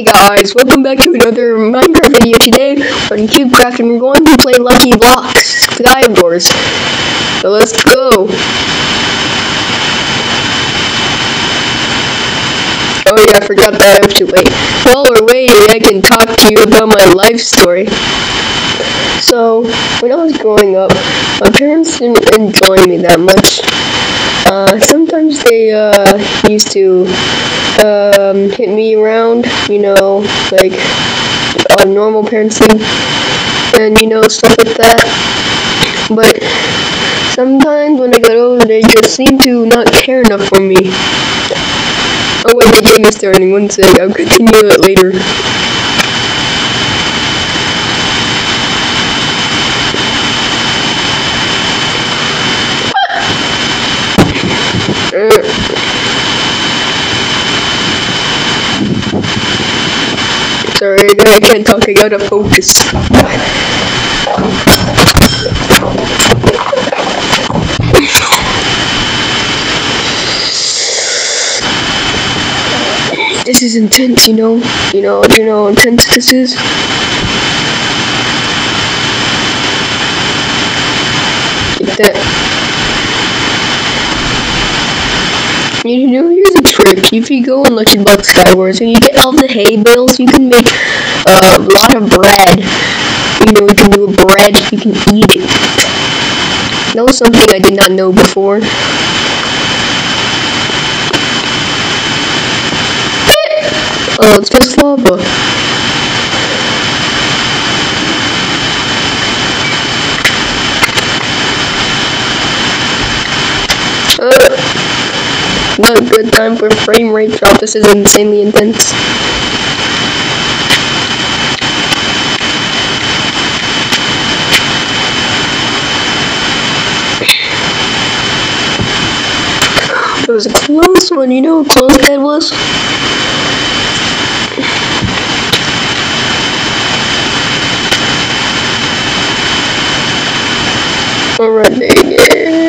Hey guys, welcome back to another Minecraft video. Today we're on CubeCraft and we're going to play Lucky Blocks Skywars. So let's go. Oh yeah, I forgot that I have to wait. While we're waiting, I can talk to you about my life story. So, when I was growing up, my parents didn't enjoy me that much. Sometimes they used to hit me around, you know, like normal parents do, and you know, stuff like that. But sometimes when I got older, they just seemed to not care enough for me. Oh wait, the game is starting. One sec, I'll continue it later. Sorry, I can't talk, I gotta focus. This is intense, you know? You know how intense this is? Take that. You know, here's a trick. If you go on Lucky Blocks Skywars and you get all the hay bales, you can make a lot of bread. You know, you can do a bread, you can eat it. That was something I did not know before. Oh, it's just lava. Not a good time for frame rate drop. This is insanely intense. That was a close one. You know how close that was? Alright, there you go.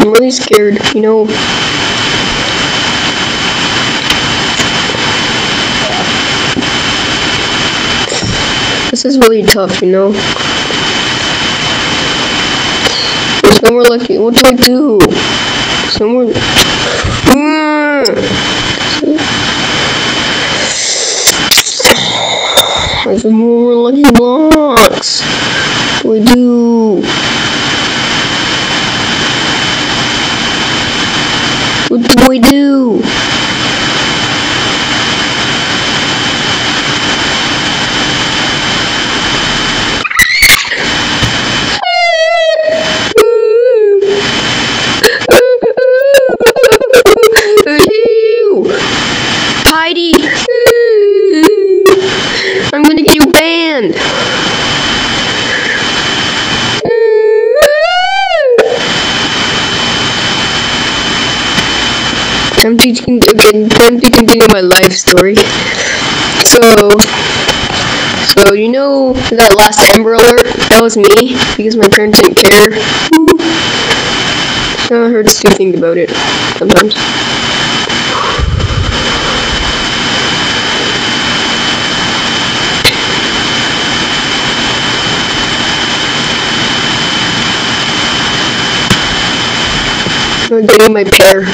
I'm really scared, you know. This is really tough, you know. There's no more lucky. What do I do? Somewhere. There's no more lucky blocks. What do I do? What do we do? Heidi! I'm gonna get you banned! Time to continue my life story. So you know that last Ember alert? That was me, because my parents didn't care. It hurts to think about it sometimes. I'm getting my pear.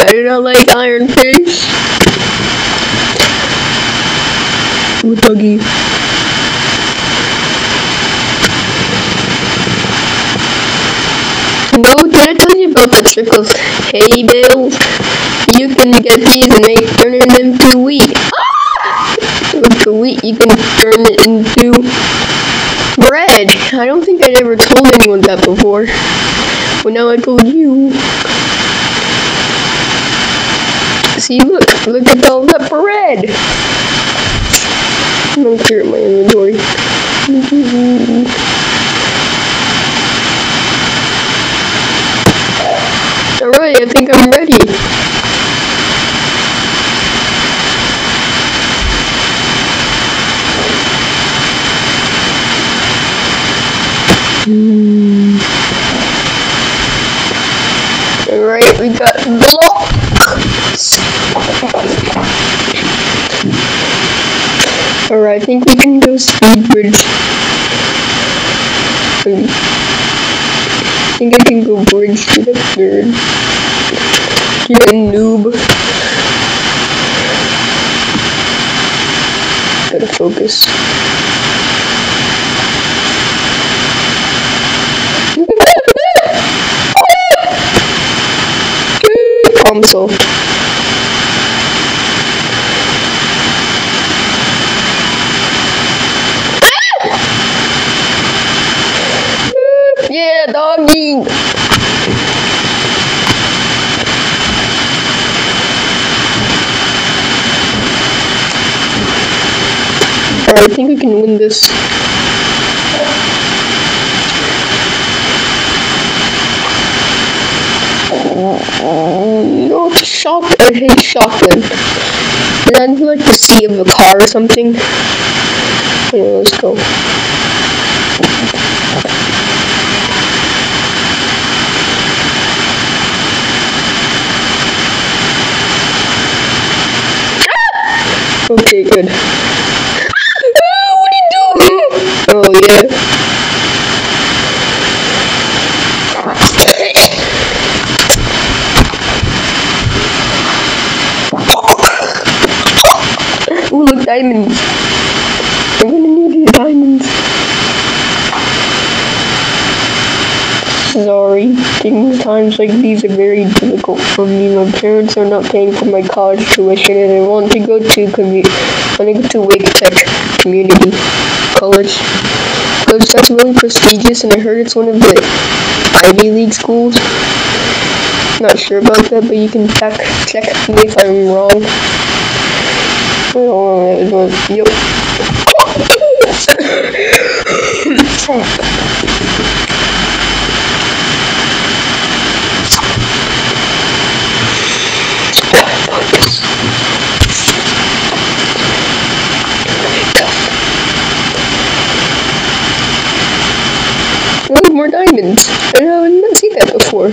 I do not like iron fish. Ooh, doggy. No, I told you about the circles. Hey, Bill, you can get these and make turn it into wheat. For wheat, you can turn it into bread. I don't think I'd ever told anyone that before. Well, now I told you. See, look at all that bread. I'm gonna clear my inventory. Alright, I think I'm ready. Alright, we got blocks. Alright, I think we can go speed bridge. I think I can go bridge to the third. You're a noob. Gotta focus. Console. Yeah, doggy. Alright, I think we can win this. No, it's shotgun. I hate shotgun. I'd like the sea of a car or something. Anyway, let's go. Okay, good. What are you doing? Oh, yeah. Ooh, look, diamonds. I'm gonna need these diamonds. Sorry, taking times like these are very difficult for me. My parents are not paying for my college tuition, and I want to go to Wake Tech Community College. Because that's really prestigious, and I heard it's one of the Ivy League schools. Not sure about that, but you can check me if I'm wrong. Yep. Ooh, more diamonds. I did not see that before.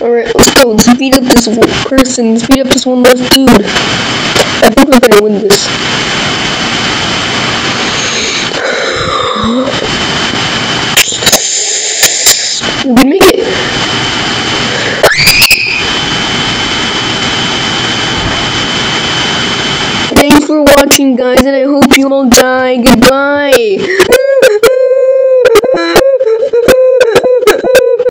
Alright, let's go. Let's beat up this person. Let's beat up this one last dude. I think we're gonna win this. We make it. Thanks for watching, guys, and I hope you all die. Goodbye.